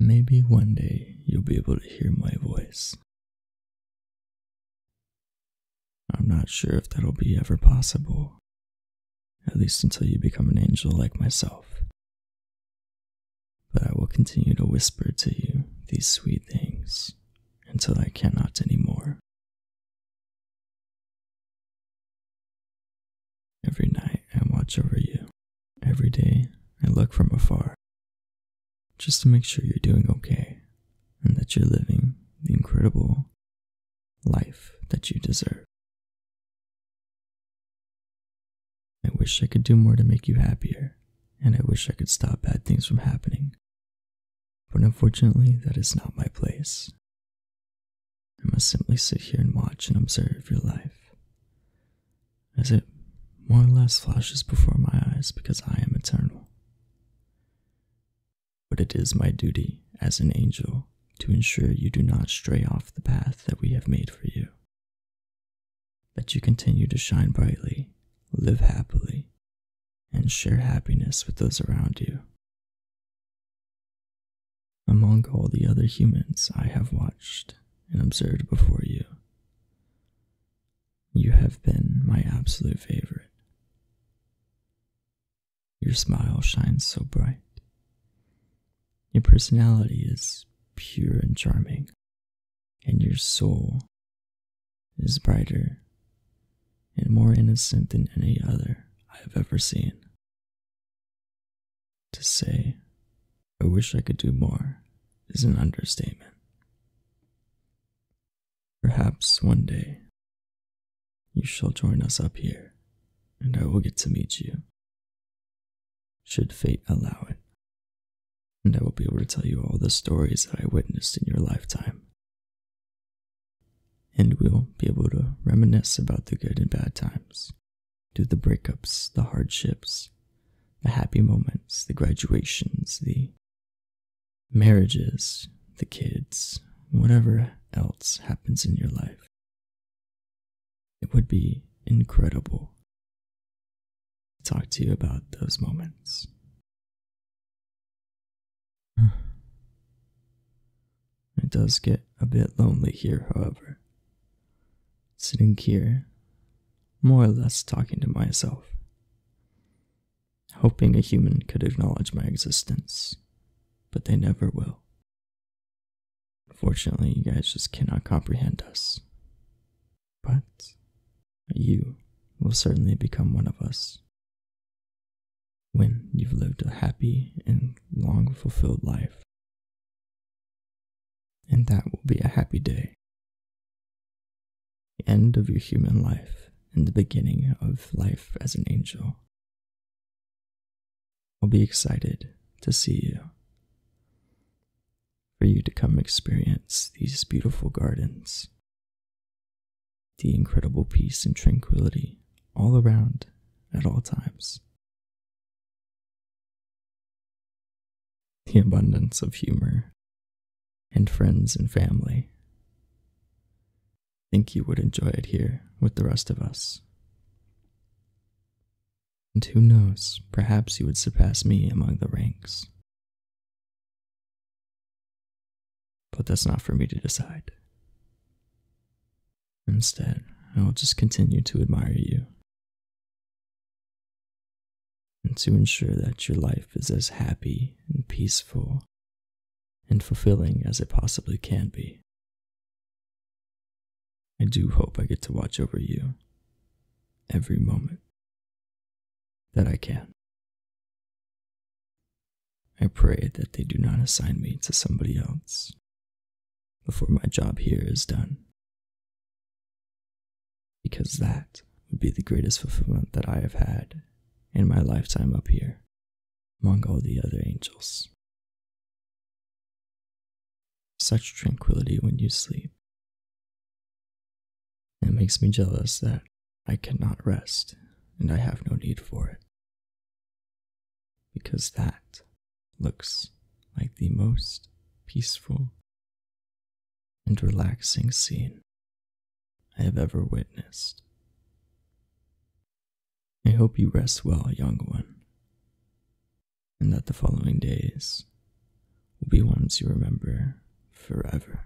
Maybe one day you'll be able to hear my voice. I'm not sure if that'll be ever possible, at least until you become an angel like myself. But I will continue to whisper to you these sweet things until I cannot anymore. Every night I watch over you. Every day I look from afar, just to make sure you're doing okay and that you're living the incredible life that you deserve. I wish I could do more to make you happier, and I wish I could stop bad things from happening, but unfortunately that is not my place. I must simply sit here and watch and observe your life, as it more or less flashes before my eyes because I am eternal. But it is my duty as an angel to ensure you do not stray off the path that we have made for you, that you continue to shine brightly, live happily, and share happiness with those around you. Among all the other humans I have watched and observed before you, you have been my absolute favorite. Your smile shines so bright. Your personality is pure and charming, and your soul is brighter and more innocent than any other I have ever seen. To say, I wish I could do more, is an understatement. Perhaps one day you shall join us up here, and I will get to meet you, should fate allow it. And I will be able to tell you all the stories that I witnessed in your lifetime. And we'll be able to reminisce about the good and bad times, do the breakups, the hardships, the happy moments, the graduations, the marriages, the kids, whatever else happens in your life. It would be incredible to talk to you about those moments. It does get a bit lonely here, however, sitting here, more or less talking to myself, hoping a human could acknowledge my existence, but they never will. Unfortunately, you guys just cannot comprehend us, but you will certainly become one of us when you've lived a happy and long fulfilled life. And that will be a happy day. The end of your human life and the beginning of life as an angel. I'll be excited to see you, for you to come experience these beautiful gardens, the incredible peace and tranquility all around at all times, the abundance of humor and friends and family. I think you would enjoy it here with the rest of us. And who knows, perhaps you would surpass me among the ranks. But that's not for me to decide. Instead, I will just continue to admire you, and to ensure that your life is as happy and peaceful and fulfilling as it possibly can be. I do hope I get to watch over you every moment that I can. I pray that they do not assign me to somebody else before my job here is done, because that would be the greatest fulfillment that I have had in my lifetime up here, among all the other angels. Such tranquility when you sleep. It makes me jealous that I cannot rest, and I have no need for it, because that looks like the most peaceful and relaxing scene I have ever witnessed. I hope you rest well, young one, and that the following days will be ones you remember forever.